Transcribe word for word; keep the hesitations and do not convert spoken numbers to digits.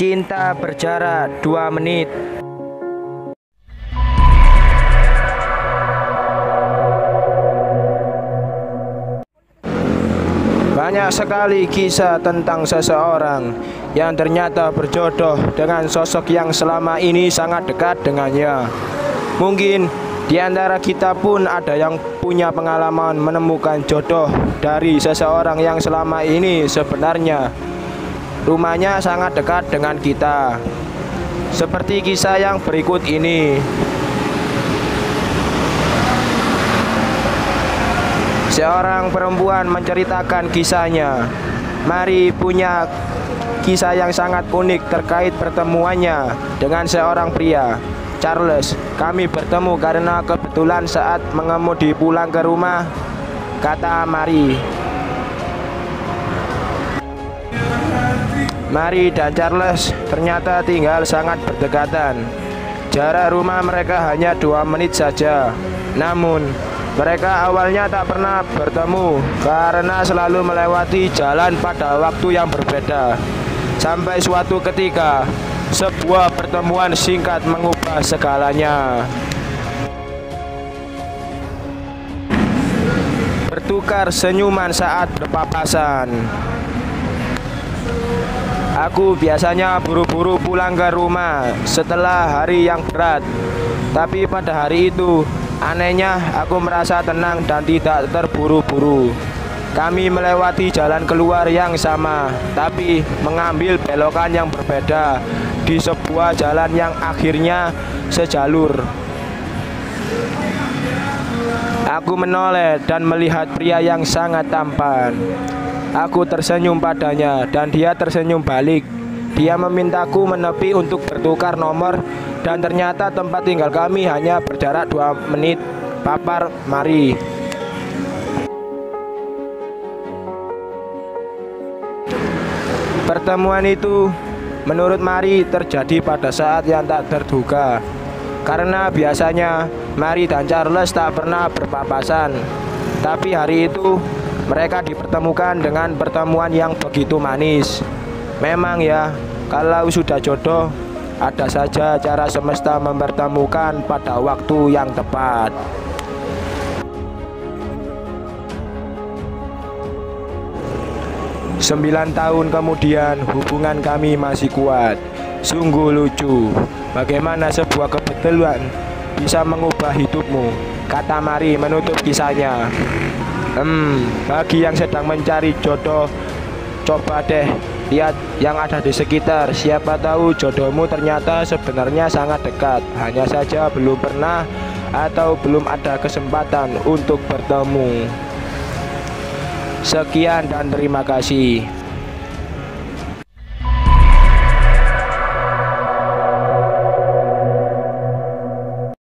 Cinta berjarak dua menit. Banyak sekali kisah tentang seseorang yang ternyata berjodoh dengan sosok yang selama ini sangat dekat dengannya. Mungkin di antara kita pun ada yang punya pengalaman menemukan jodoh dari seseorang yang selama ini sebenarnya rumahnya sangat dekat dengan kita, seperti kisah yang berikut ini. Seorang perempuan menceritakan kisahnya. Mari punya kisah yang sangat unik terkait pertemuannya dengan seorang pria, Charles. Kami bertemu karena kebetulan saat mengemudi pulang ke rumah, kata Mari. Mari dan Charles ternyata tinggal sangat berdekatan. Jarak rumah mereka hanya dua menit saja. Namun, mereka awalnya tak pernah bertemu karena selalu melewati jalan pada waktu yang berbeda. Sampai suatu ketika, sebuah pertemuan singkat mengubah segalanya. Bertukar senyuman saat berpapasan. Aku biasanya buru-buru pulang ke rumah setelah hari yang berat. Tapi pada hari itu, anehnya aku merasa tenang dan tidak terburu-buru. Kami melewati jalan keluar yang sama, tapi mengambil belokan yang berbeda di sebuah jalan yang akhirnya sejalur. Aku menoleh dan melihat pria yang sangat tampan. Aku tersenyum padanya dan dia tersenyum balik. Dia memintaku menepi untuk bertukar nomor dan ternyata tempat tinggal kami hanya berjarak dua menit, papar Mari. Pertemuan itu menurut Mari terjadi pada saat yang tak terduga. Karena biasanya Mari dan Charles tak pernah berpapasan. Tapi hari itu mereka dipertemukan dengan pertemuan yang begitu manis. Memang ya, kalau sudah jodoh, ada saja cara semesta mempertemukan pada waktu yang tepat. Sembilan tahun kemudian, hubungan kami masih kuat. Sungguh lucu, bagaimana sebuah kebetulan bisa mengubah hidupmu, kata Mari menutup kisahnya. Hmm, bagi yang sedang mencari jodoh, coba deh lihat yang ada di sekitar. Siapa tahu jodohmu ternyata sebenarnya sangat dekat, hanya saja belum pernah atau belum ada kesempatan untuk bertemu. Sekian dan terima kasih.